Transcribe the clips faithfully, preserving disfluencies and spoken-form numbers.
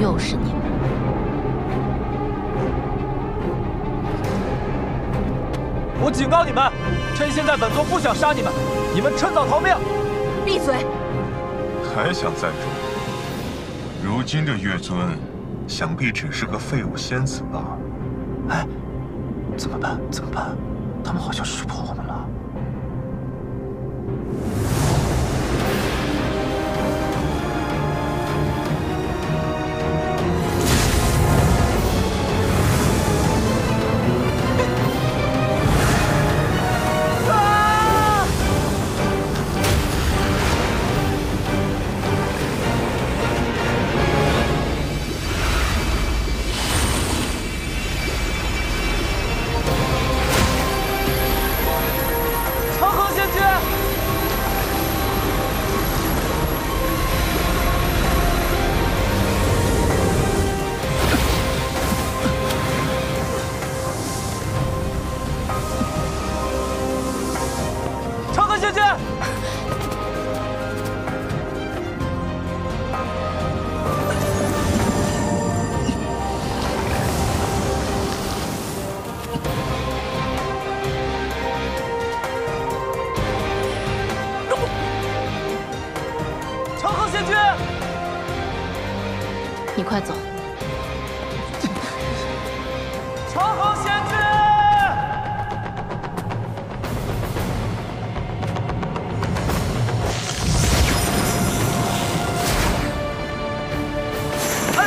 又是你们。 我警告你们，趁现在本座不想杀你们，你们趁早逃命。闭嘴！还想再说？如今的月尊，想必只是个废物仙子吧？哎，怎么办？怎么办？他们好像识破我们了。快走！长恒仙君，哎，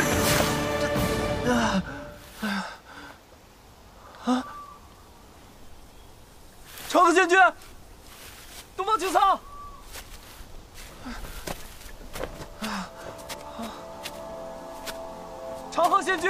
这啊啊！长恒仙君，东方青苍。 长恒仙君。